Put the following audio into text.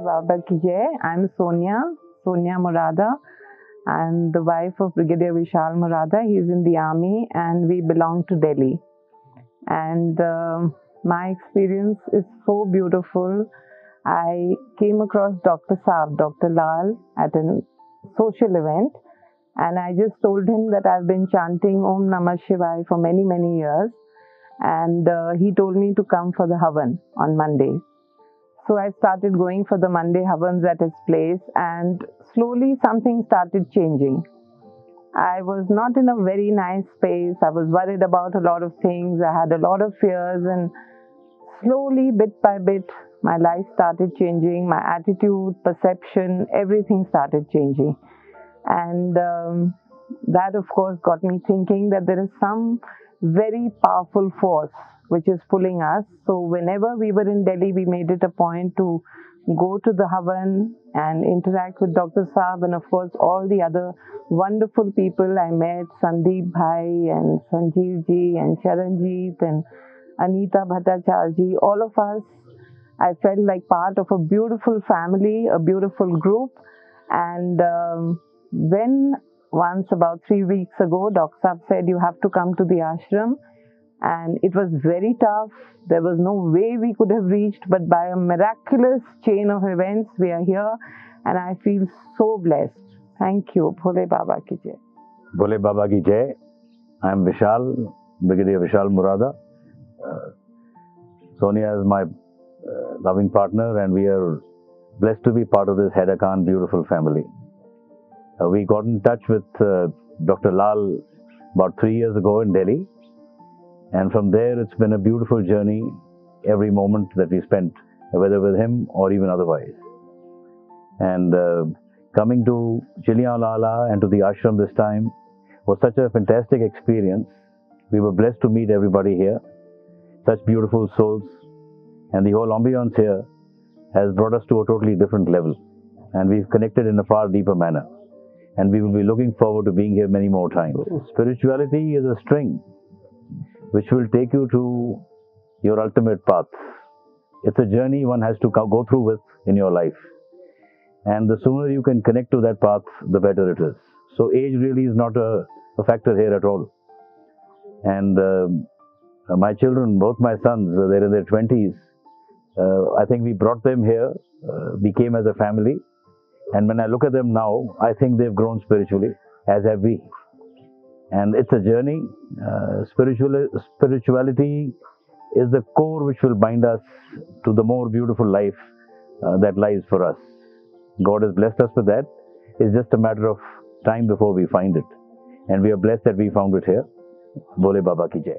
Bhole Baba Ki Jai. I'm Sonia Murada. I'm the wife of Brigadier Vishal Murada. He's in the army and we belong to Delhi. And my experience is so beautiful. I came across Dr. Lal at a social event, and I just told him that I've been chanting Om Namah Shivai for many, many years. And he told me to come for the Havan on Monday. So I started going for the Monday Havans at his place, and slowly something started changing. I was not in a very nice space. I was worried about a lot of things. I had a lot of fears, and slowly, bit by bit, my life started changing. My attitude, perception, everything started changing. And that, of course, got me thinking that there is some very powerful force which is pulling us. So whenever we were in Delhi, we made it a point to go to the Havan and interact with Dr. Saab, and of course all the other wonderful people I met, Sandeep Bhai and Sanjeev Ji and Charanjit and Anita Bhattacharji. All of us, I felt like part of a beautiful family, a beautiful group. And once about 3 weeks ago, Dr. Saab said, you have to come to the ashram. And it was very tough. There was no way we could have reached, but by a miraculous chain of events, we are here. And I feel so blessed. Thank you. Bhole Baba Ki Jai. Bhole Baba Ki Jai. I am Vishal, Brigadier Vishal Murada. Sonia is my loving partner, and we are blessed to be part of this Haida Khan beautiful family. We got in touch with Dr. Lal about 3 years ago in Delhi. And from there, it's been a beautiful journey, every moment that we spent, whether with him or even otherwise. And coming to Chidambaralaya and to the ashram this time was such a fantastic experience. We were blessed to meet everybody here, such beautiful souls. And the whole ambience here has brought us to a totally different level. And we've connected in a far deeper manner. And we will be looking forward to being here many more times. Spirituality is a string which will take you to your ultimate path. It's a journey one has to go through with in your life. And the sooner you can connect to that path, the better it is. So age really is not a factor here at all. And my children, both my sons, they're in their 20s. I think we brought them here, we came as a family. And when I look at them now, I think they've grown spiritually, as have we. And it's a journey. Spirituality is the core which will bind us to the more beautiful life that lies for us. God has blessed us with that. It's just a matter of time before we find it. And we are blessed that we found it here. Bhole Baba Ki Jai.